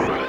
Right.